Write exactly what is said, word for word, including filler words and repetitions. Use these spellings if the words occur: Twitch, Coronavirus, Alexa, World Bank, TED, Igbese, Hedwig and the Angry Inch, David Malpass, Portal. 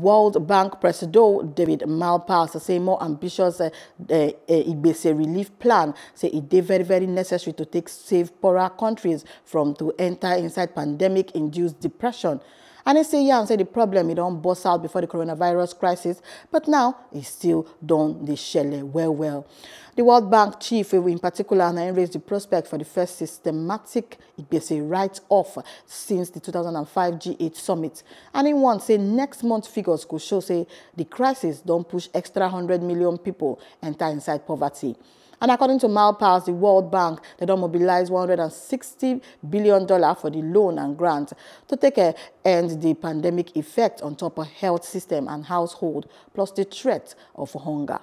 World Bank President David Malpass say more ambitious uh, uh, uh, relief plan say it is very very necessary to take save poorer countries from to enter inside pandemic induced depression. And he say yeah, and say the problem it don't bust out before the coronavirus crisis, but now it still don't the shele well well. The World Bank chief in particular now raised the prospect for the first systematic Igbese write-off since the two thousand five G eight summit. And he wants say next month figures could show say the crisis don't push extra hundred million people enter inside poverty. And according to Malpass, the World Bank, they don't mobilize one hundred sixty billion dollars for the loan and grant to take a end the pandemic effect on top of health system and household, plus the threat of hunger.